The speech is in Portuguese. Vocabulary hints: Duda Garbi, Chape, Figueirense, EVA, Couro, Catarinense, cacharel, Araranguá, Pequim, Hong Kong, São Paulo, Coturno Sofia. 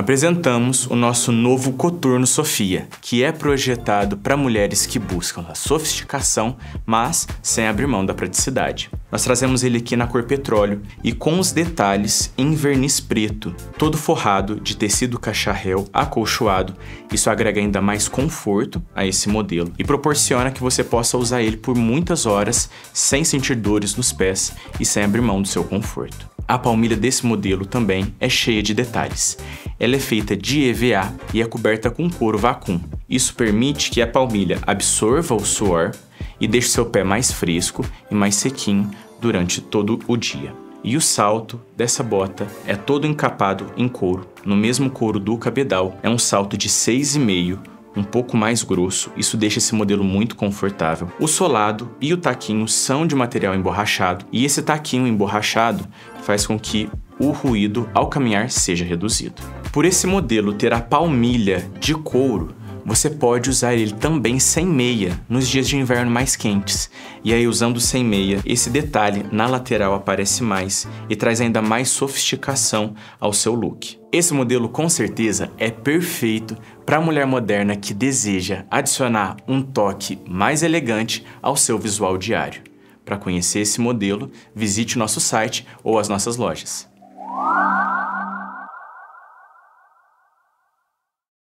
Apresentamos o nosso novo Coturno Sofia, que é projetado para mulheres que buscam a sofisticação, mas sem abrir mão da praticidade. Nós trazemos ele aqui na cor petróleo e com os detalhes em verniz preto, todo forrado de tecido cacharel acolchoado. Isso agrega ainda mais conforto a esse modelo e proporciona que você possa usar ele por muitas horas sem sentir dores nos pés e sem abrir mão do seu conforto. A palmilha desse modelo também é cheia de detalhes. Ela é feita de EVA e é coberta com couro vacum. Isso permite que a palmilha absorva o suor e deixe seu pé mais fresco e mais sequinho durante todo o dia. E o salto dessa bota é todo encapado em couro. No mesmo couro do cabedal, é um salto de 6,5, um pouco mais grosso. Isso deixa esse modelo muito confortável. O solado e o taquinho são de material emborrachado e esse taquinho emborrachado faz com que o ruído ao caminhar seja reduzido. Por esse modelo ter a palmilha de couro, você pode usar ele também sem meia nos dias de inverno mais quentes. E aí, usando sem meia, esse detalhe na lateral aparece mais e traz ainda mais sofisticação ao seu look. Esse modelo com certeza é perfeito para a mulher moderna que deseja adicionar um toque mais elegante ao seu visual diário. Para conhecer esse modelo, visite o nosso site ou as nossas lojas.